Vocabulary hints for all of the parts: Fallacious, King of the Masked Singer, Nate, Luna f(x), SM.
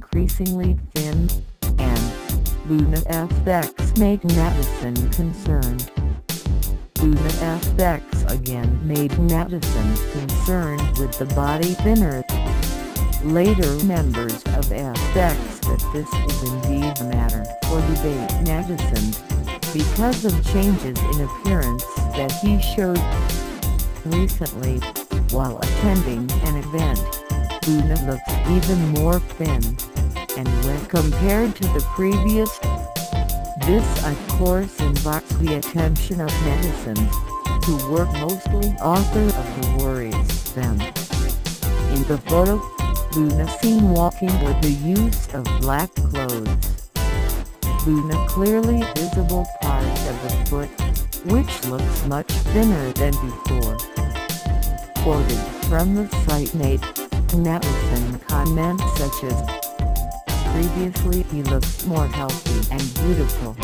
increasingly thin, and Luna f(x) made Madison concerned. Luna f(x) again made Madison concerned with the body thinner. Later members of f(x) that this is indeed a matter for debate. Madison, because of changes in appearance that he showed recently while attending an event, Luna looks even more thin, and when compared to the previous, this of course invites the attention of Madison, who were mostly author of the worries them. In the photo, Luna seen walking with the use of black clothes. Luna clearly visible part of the foot, which looks much thinner than before. Quoted from the site Nate, Madison comments such as, "Previously he looked more healthy and beautiful.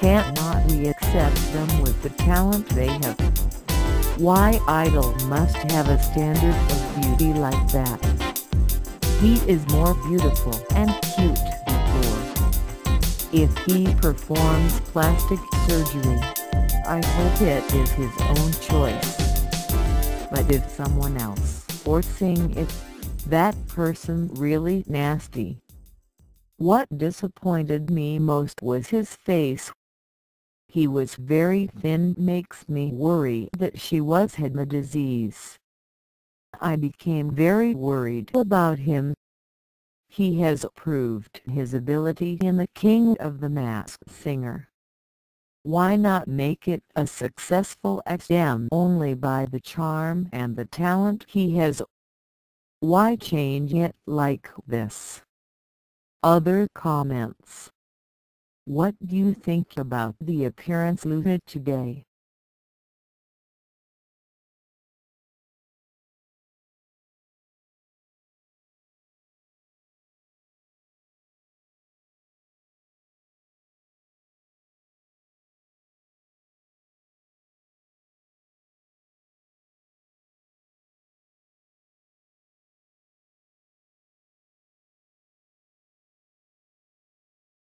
Cannot we accept them with the talent they have? Why idol must have a standard of beauty like that? He is more beautiful and cute before. If he performs plastic surgery, I hope it is his own choice. But if someone else forcing it, that person really nasty." What disappointed me most was his face. He was very thin. Makes me worry that she had the disease. I became very worried about him. He has proved his ability in the King of the Masked Singer. Why not make it a successful SM only by the charm and the talent he has? Why change it like this? Other comments. What do you think about the appearance Luna today?